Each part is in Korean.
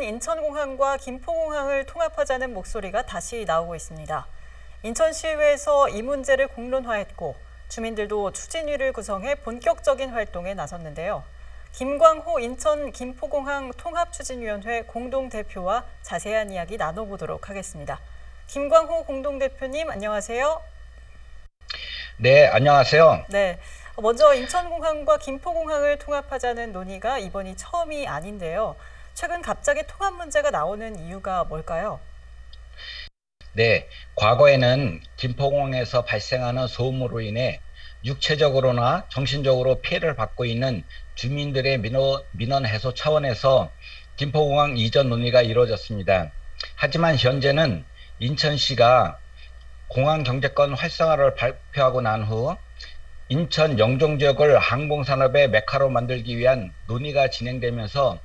최근 인천공항과 김포공항을 통합하자는 목소리가 다시 나오고 있습니다. 인천시의회에서 이 문제를 공론화했고 주민들도 추진위를 구성해 본격적인 활동에 나섰는데요. 김광호 인천김포공항통합추진위원회 공동대표와 자세한 이야기 나눠보도록 하겠습니다. 김광호 공동대표님, 안녕하세요. 네, 안녕하세요. 네, 먼저 인천공항과 김포공항을 통합하자는 논의가 이번이 처음이 아닌데요. 최근 갑자기 통합 문제가 나오는 이유가 뭘까요? 네, 과거에는 김포공항에서 발생하는 소음으로 인해 육체적으로나 정신적으로 피해를 받고 있는 주민들의 민원 해소 차원에서 김포공항 이전 논의가 이루어졌습니다. 하지만 현재는 인천시가 공항 경제권 활성화를 발표하고 난 후 인천 영종 지역을 항공산업의 메카로 만들기 위한 논의가 진행되면서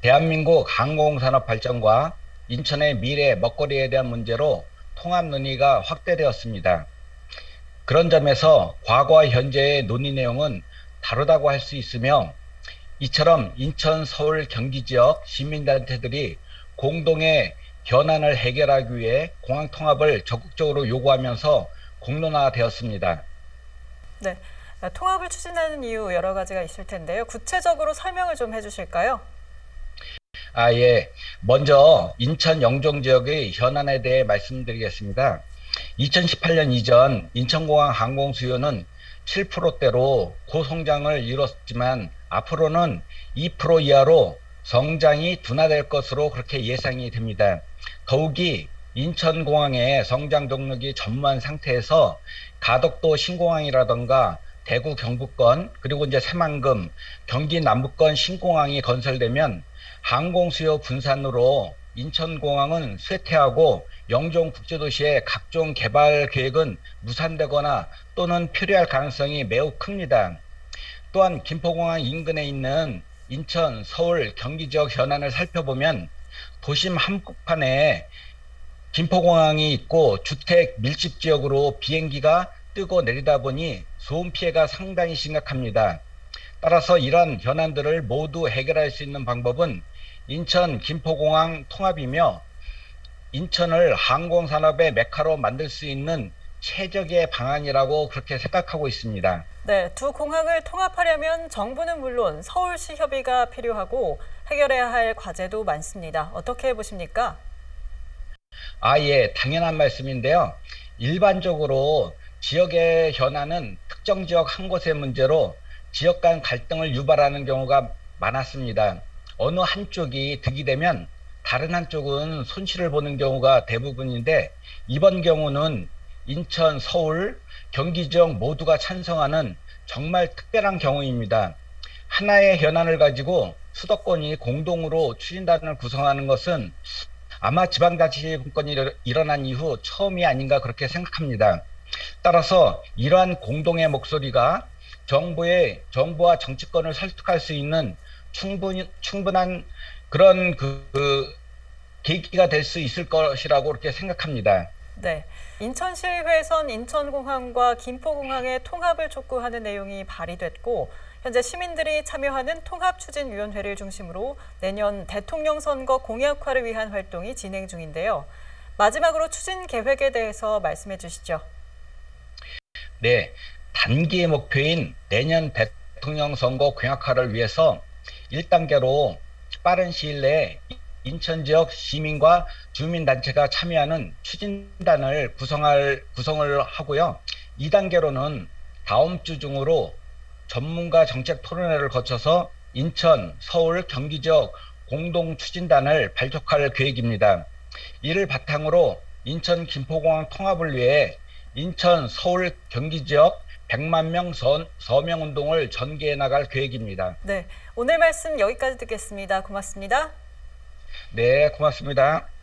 대한민국 항공산업 발전과 인천의 미래 먹거리에 대한 문제로 통합 논의가 확대되었습니다. 그런 점에서 과거와 현재의 논의 내용은 다르다고 할 수 있으며, 이처럼 인천, 서울, 경기 지역 시민단체들이 공동의 현안을 해결하기 위해 공항 통합을 적극적으로 요구하면서 공론화되었습니다. 네, 통합을 추진하는 이유 여러 가지가 있을 텐데요. 구체적으로 설명을 좀 해주실까요? 예. 먼저 인천 영종 지역의 현안에 대해 말씀드리겠습니다. 2018년 이전 인천공항 항공 수요는 7%대로 고성장을 이뤘지만 앞으로는 2% 이하로 성장이 둔화될 것으로 그렇게 예상이 됩니다. 더욱이 인천공항의 성장 동력이 전무한 상태에서 가덕도 신공항이라던가 대구 경북권, 그리고 이제 새만금, 경기 남부권 신공항이 건설되면 항공 수요 분산으로 인천공항은 쇠퇴하고 영종국제도시의 각종 개발 계획은 무산되거나 또는 표류할 가능성이 매우 큽니다. 또한 김포공항 인근에 있는 인천, 서울, 경기 지역 현안을 살펴보면 도심 한복판에 김포공항이 있고 주택 밀집 지역으로 비행기가 뜨고 내리다 보니 소음 피해가 상당히 심각합니다. 따라서 이러한 현안들을 모두 해결할 수 있는 방법은 인천 김포공항 통합이며, 인천을 항공산업의 메카로 만들 수 있는 최적의 방안이라고 그렇게 생각하고 있습니다. 네, 두 공항을 통합하려면 정부는 물론 서울시 협의가 필요하고 해결해야 할 과제도 많습니다. 어떻게 보십니까? 예, 당연한 말씀인데요. 일반적으로 지역의 현안은 특정 지역 한 곳의 문제로 지역 간 갈등을 유발하는 경우가 많았습니다. 어느 한쪽이 득이 되면 다른 한쪽은 손실을 보는 경우가 대부분인데, 이번 경우는 인천, 서울, 경기 지역 모두가 찬성하는 정말 특별한 경우입니다. 하나의 현안을 가지고 수도권이 공동으로 추진단을 구성하는 것은 아마 지방자치분권이 일어난 이후 처음이 아닌가 그렇게 생각합니다. 따라서 이러한 공동의 목소리가 정부와 정치권을 설득할 수 있는 충분한 그런 계기가 될 수 있을 것이라고 그렇게 생각합니다. 네, 인천시의회에선 인천공항과 김포공항의 통합을 촉구하는 내용이 발의됐고, 현재 시민들이 참여하는 통합추진위원회를 중심으로 내년 대통령 선거 공약화를 위한 활동이 진행 중인데요. 마지막으로 추진 계획에 대해서 말씀해 주시죠. 네, 단기의 목표인 내년 대통령 선거 공약화를 위해서 1단계로 빠른 시일 내에 인천 지역 시민과 주민단체가 참여하는 추진단을 구성을 하고요. 2단계로는 다음 주 중으로 전문가 정책 토론회를 거쳐서 인천, 서울, 경기 지역 공동 추진단을 발족할 계획입니다. 이를 바탕으로 인천 김포공항 통합을 위해 인천, 서울, 경기 지역 100만 명 서명 운동을 전개해 나갈 계획입니다. 네, 오늘 말씀 여기까지 듣겠습니다. 고맙습니다. 네, 고맙습니다.